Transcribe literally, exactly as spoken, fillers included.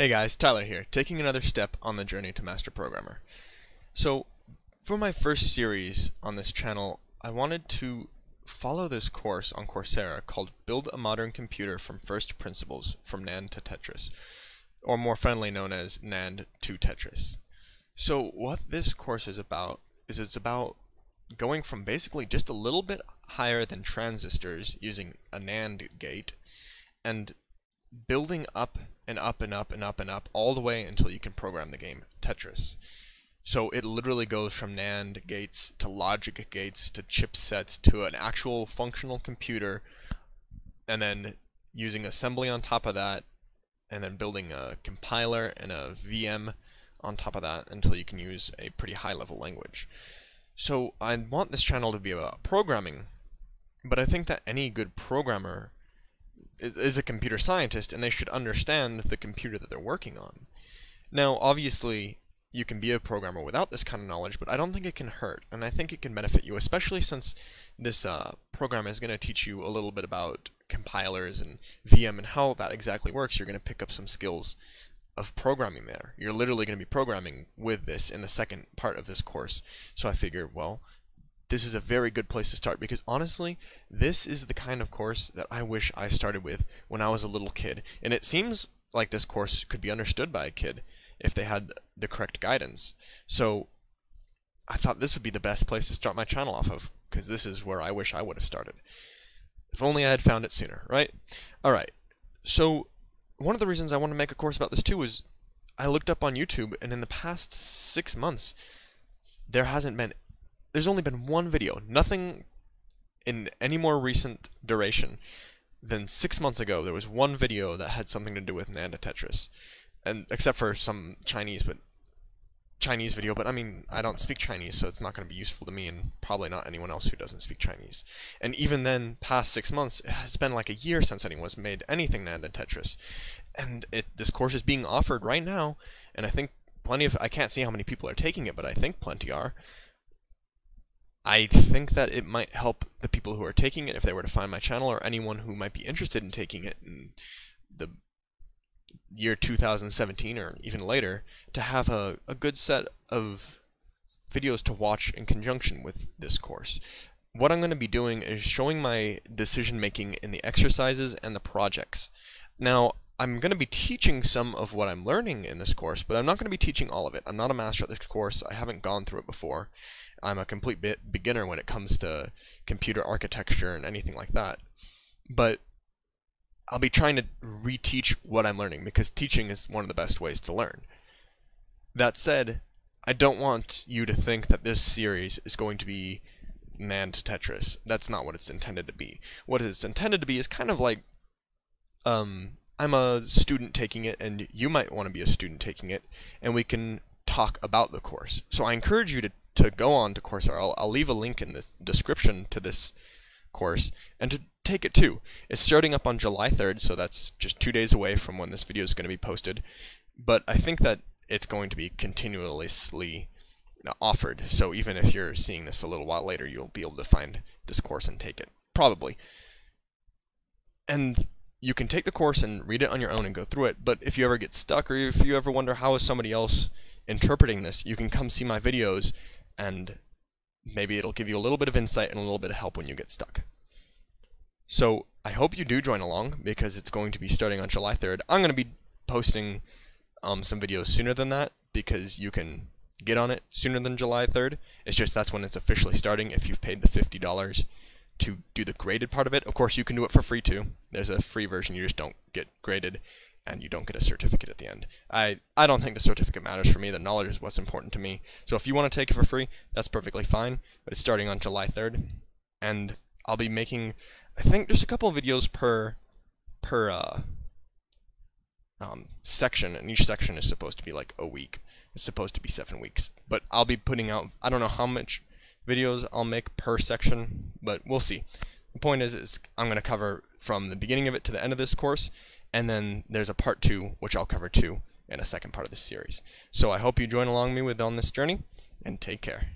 Hey guys, Tyler here, taking another step on the journey to Master Programmer. So, for my first series on this channel, I wanted to follow this course on Coursera called Build a Modern Computer from First Principles, from Nand to Tetris, or more friendly known as Nand to Tetris. So what this course is about is it's about going from basically just a little bit higher than transistors using a NAND gate and building up and up and up and up and up all the way until you can program the game Tetris. So it literally goes from NAND gates to logic gates to chipsets to an actual functional computer, and then using assembly on top of that, and then building a compiler and a V M on top of that until you can use a pretty high level language. So I want this channel to be about programming, but I think that any good programmer is a computer scientist, and they should understand the computer that they're working on. Now, obviously, you can be a programmer without this kind of knowledge, but I don't think it can hurt, and I think it can benefit you, especially since this uh, program is going to teach you a little bit about compilers and V M and how that exactly works. You're going to pick up some skills of programming there. You're literally going to be programming with this in the second part of this course, so I figured, well, this is a very good place to start, because honestly, this is the kind of course that I wish I started with when I was a little kid. And it seems like this course could be understood by a kid if they had the correct guidance. So I thought this would be the best place to start my channel off of, because this is where I wish I would have started. If only I had found it sooner, right? Alright, so one of the reasons I want to make a course about this too is I looked up on YouTube, and in the past six months, there hasn't been There's only been one video, nothing in any more recent duration than six months ago. There was one video that had something to do with Nand to Tetris, and except for some Chinese, but Chinese video. But I mean, I don't speak Chinese, so it's not going to be useful to me, and probably not anyone else who doesn't speak Chinese. And even then, past six months, it's been like a year since anyone's made anything Nand to Tetris, and it, this course is being offered right now, and I think plenty of I can't see how many people are taking it, but I think plenty are. I think that it might help the people who are taking it if they were to find my channel, or anyone who might be interested in taking it in the year two thousand seventeen or even later, to have a, a good set of videos to watch in conjunction with this course. What I'm going to be doing is showing my decision making in the exercises and the projects. Now, I'm going to be teaching some of what I'm learning in this course, but I'm not going to be teaching all of it. I'm not a master at this course. I haven't gone through it before. I'm a complete bit beginner when it comes to computer architecture and anything like that. But I'll be trying to reteach what I'm learning, because teaching is one of the best ways to learn. That said, I don't want you to think that this series is going to be Nand to Tetris. That's not what it's intended to be. What it's intended to be is kind of like um. I'm a student taking it, and you might want to be a student taking it, and we can talk about the course. So I encourage you to, to go on to Coursera. I'll, I'll leave a link in the description to this course, and to take it too. It's starting up on July third, so that's just two days away from when this video is going to be posted, but I think that it's going to be continuously offered, so even if you're seeing this a little while later, you'll be able to find this course and take it, probably. And you can take the course and read it on your own and go through it, but if you ever get stuck, or if you ever wonder how is somebody else interpreting this, you can come see my videos, and maybe it'll give you a little bit of insight and a little bit of help when you get stuck. So I hope you do join along, because it's going to be starting on July third. I'm going to be posting um, some videos sooner than that, because you can get on it sooner than July third. It's just that's when it's officially starting if you've paid the fifty dollars. To do the graded part of it. Of course, you can do it for free too. There's a free version, you just don't get graded, and you don't get a certificate at the end. I, I don't think the certificate matters for me. The knowledge is what's important to me. So if you want to take it for free, that's perfectly fine, but it's starting on July third, and I'll be making, I think, just a couple of videos per, per uh, um, section, and each section is supposed to be like a week. It's supposed to be seven weeks, but I'll be putting out, I don't know how much videos I'll make per section, but we'll see. The point is, is I'm going to cover from the beginning of it to the end of this course, and then there's a part two, which I'll cover too in a second part of this series. So I hope you join along me with on this journey, and take care.